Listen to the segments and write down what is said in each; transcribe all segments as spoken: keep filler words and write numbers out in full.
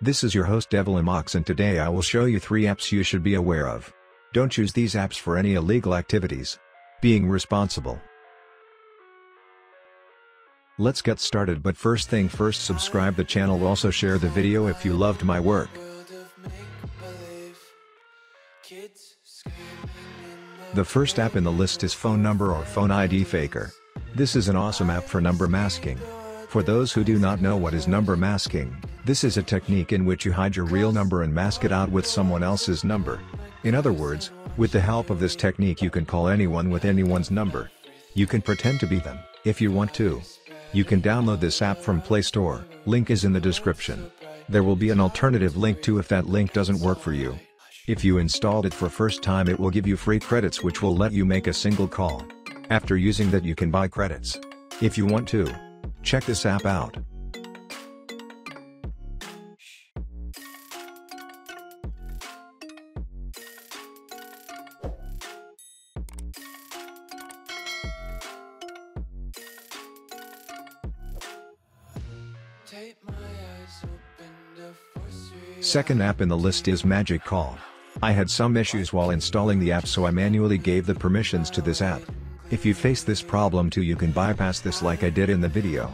This is your host Devil Emox, and today I will show you three apps you should be aware of. Don't use these apps for any illegal activities. Being responsible. Let's get started, but first thing first, subscribe the channel, also share the video if you loved my work. The first app in the list is Phone Number or Phone I D Faker. This is an awesome app for number masking. For those who do not know what is number masking, this is a technique in which you hide your real number and mask it out with someone else's number. In other words, with the help of this technique you can call anyone with anyone's number. You can pretend to be them, if you want to. You can download this app from Play Store, link is in the description. There will be an alternative link too if that link doesn't work for you. If you installed it for first time, it will give you free credits which will let you make a single call. After using that you can buy credits. If you want to. Check this app out. Second app in the list is Magic Call. I had some issues while installing the app, so I manually gave the permissions to this app. If you face this problem too, you can bypass this like I did in the video.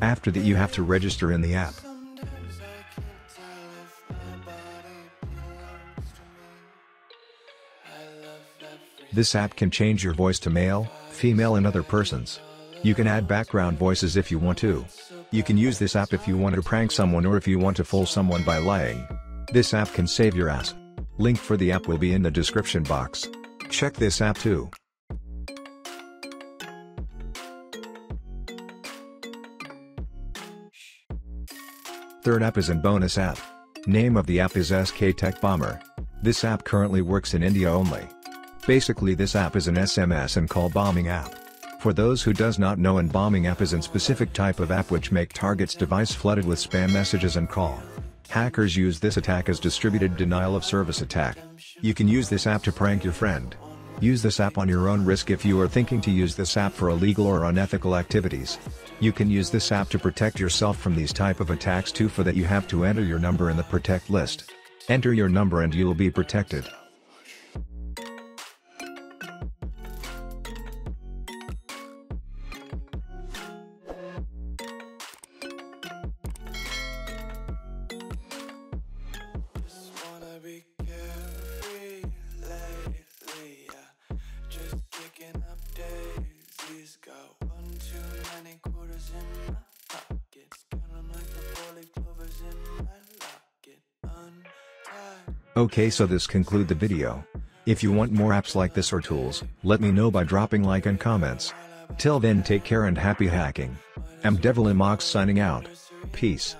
After that you have to register in the app. This app can change your voice to male, female and other persons. You can add background voices if you want to. You can use this app if you want to prank someone or if you want to fool someone by lying. This app can save your ass. Link for the app will be in the description box. Check this app too. Third app is a bonus app. Name of the app is S K Tech Bomber. This app currently works in India only. Basically this app is an S M S and call bombing app. For those who does not know, an bombing app is a specific type of app which make target's device flooded with spam messages and call. Hackers use this attack as distributed denial of service attack. You can use this app to prank your friend. Use this app on your own risk if you are thinking to use this app for illegal or unethical activities. You can use this app to protect yourself from these type of attacks too. For that you have to enter your number in the protect list. Enter your number and you will be protected. Okay, so this conclude the video. If you want more apps like this or tools, let me know by dropping like and comments. Till then, take care and happy hacking. I'm Devil Emox signing out. Peace.